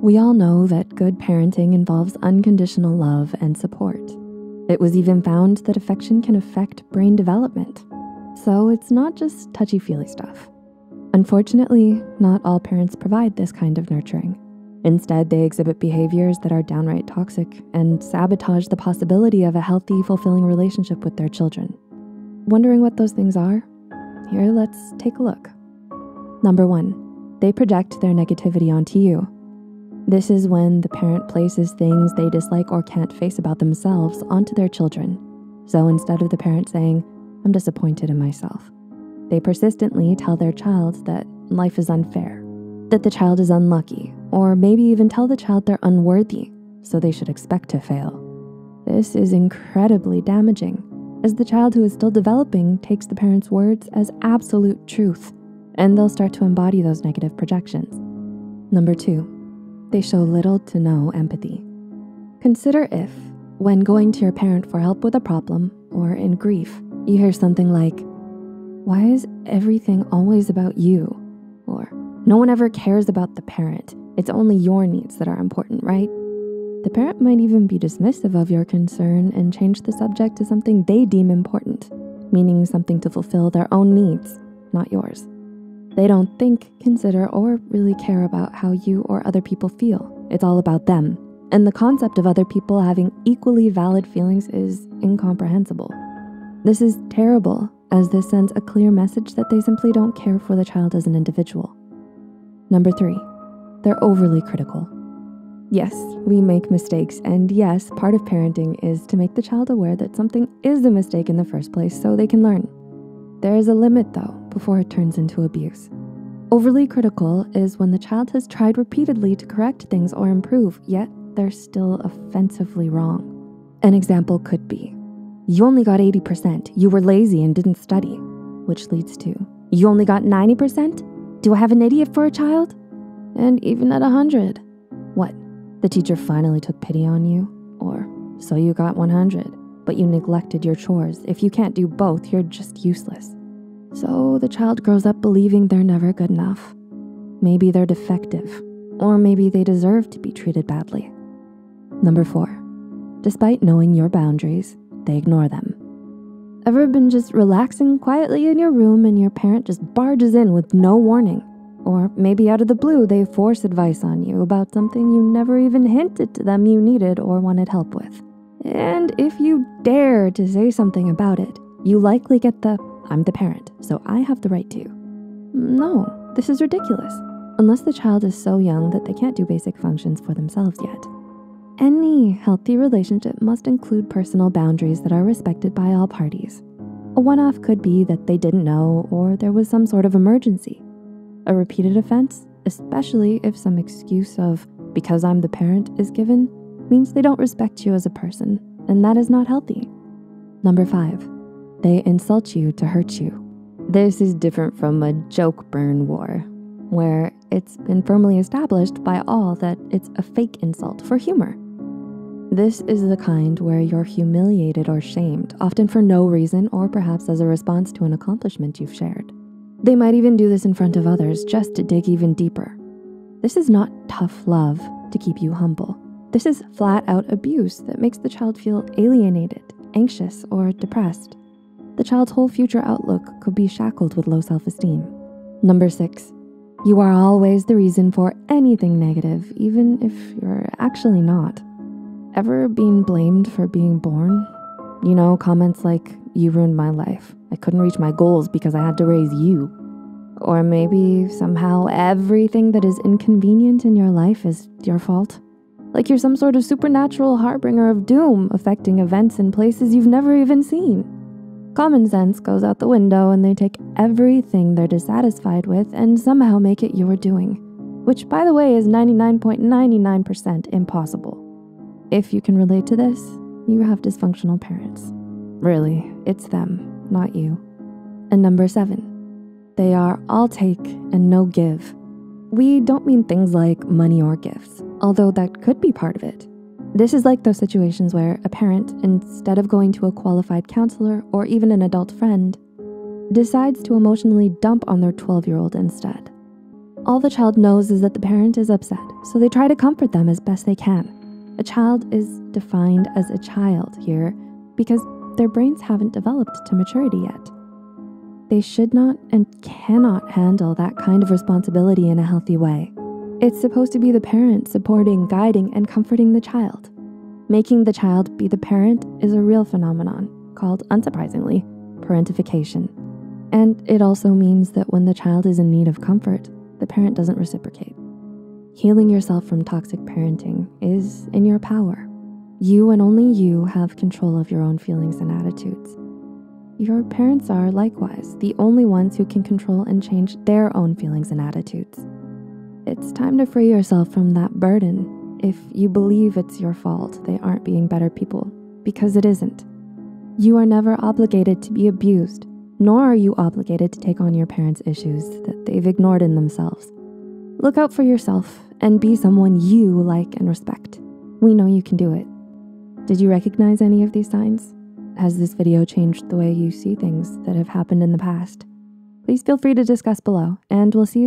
We all know that good parenting involves unconditional love and support. It was even found that affection can affect brain development. So it's not just touchy-feely stuff. Unfortunately, not all parents provide this kind of nurturing. Instead, they exhibit behaviors that are downright toxic and sabotage the possibility of a healthy, fulfilling relationship with their children. Wondering what those things are? Here, let's take a look. Number 1, they project their negativity onto you. This is when the parent places things they dislike or can't face about themselves onto their children. So instead of the parent saying, "I'm disappointed in myself," they persistently tell their child that life is unfair, that the child is unlucky, or maybe even tell the child they're unworthy, so they should expect to fail. This is incredibly damaging, as the child who is still developing takes the parent's words as absolute truth, and they'll start to embody those negative projections. Number 2, they show little to no empathy. Consider if, when going to your parent for help with a problem or in grief, you hear something like, "Why is everything always about you?" Or, "No one ever cares about the parent. It's only your needs that are important, right?" The parent might even be dismissive of your concern and change the subject to something they deem important, meaning something to fulfill their own needs, not yours. They don't think, consider, or really care about how you or other people feel. It's all about them. And the concept of other people having equally valid feelings is incomprehensible. This is terrible, as this sends a clear message that they simply don't care for the child as an individual. Number 3, they're overly critical. Yes, we make mistakes, and yes, part of parenting is to make the child aware that something is a mistake in the first place so they can learn. There is a limit though, before it turns into abuse. Overly critical is when the child has tried repeatedly to correct things or improve, yet they're still offensively wrong. An example could be, "You only got 80%, you were lazy and didn't study," which leads to, "You only got 90%? Do I have an idiot for a child?" And even at 100, "What, the teacher finally took pity on you?" Or, "So you got 100. But you neglected your chores. If you can't do both, you're just useless." So the child grows up believing they're never good enough. Maybe they're defective, or maybe they deserve to be treated badly. Number 4, despite knowing your boundaries, they ignore them. Ever been just relaxing quietly in your room and your parent just barges in with no warning? Or maybe out of the blue, they force advice on you about something you never even hinted to them you needed or wanted help with. And if you dare to say something about it, you likely get the, "I'm the parent, so I have the right to." No, this is ridiculous, unless the child is so young that they can't do basic functions for themselves yet. Any healthy relationship must include personal boundaries that are respected by all parties. A one-off could be that they didn't know or there was some sort of emergency. A repeated offense, especially if some excuse of, "because I'm the parent" is given, means they don't respect you as a person, and that is not healthy. Number 5, they insult you to hurt you. This is different from a joke burn war, where it's been firmly established by all that it's a fake insult for humor. This is the kind where you're humiliated or shamed, often for no reason or perhaps as a response to an accomplishment you've shared. They might even do this in front of others just to dig even deeper. This is not tough love to keep you humble. This is flat-out abuse that makes the child feel alienated, anxious, or depressed. The child's whole future outlook could be shackled with low self-esteem. Number 6, you are always the reason for anything negative, even if you're actually not. Ever been blamed for being born? You know, comments like, "You ruined my life. I couldn't reach my goals because I had to raise you." Or maybe somehow everything that is inconvenient in your life is your fault. Like you're some sort of supernatural harbinger of doom affecting events in places you've never even seen. Common sense goes out the window and they take everything they're dissatisfied with and somehow make it your doing, which by the way is 99.99% impossible. If you can relate to this, you have dysfunctional parents. Really, it's them, not you. And number 7, they are all take and no give. We don't mean things like money or gifts, although that could be part of it. This is like those situations where a parent, instead of going to a qualified counselor or even an adult friend, decides to emotionally dump on their 12-year-old instead. All the child knows is that the parent is upset, so they try to comfort them as best they can. A child is defined as a child here because their brains haven't developed to maturity yet. They should not and cannot handle that kind of responsibility in a healthy way. It's supposed to be the parent supporting, guiding, and comforting the child. Making the child be the parent is a real phenomenon called, unsurprisingly, parentification. And it also means that when the child is in need of comfort, the parent doesn't reciprocate. Healing yourself from toxic parenting is in your power. You and only you have control of your own feelings and attitudes. Your parents are likewise the only ones who can control and change their own feelings and attitudes. It's time to free yourself from that burden if you believe it's your fault they aren't being better people, because it isn't. You are never obligated to be abused, nor are you obligated to take on your parents' issues that they've ignored in themselves. Look out for yourself and be someone you like and respect. We know you can do it. Did you recognize any of these signs? Has this video changed the way you see things that have happened in the past? Please feel free to discuss below, and we'll see you soon.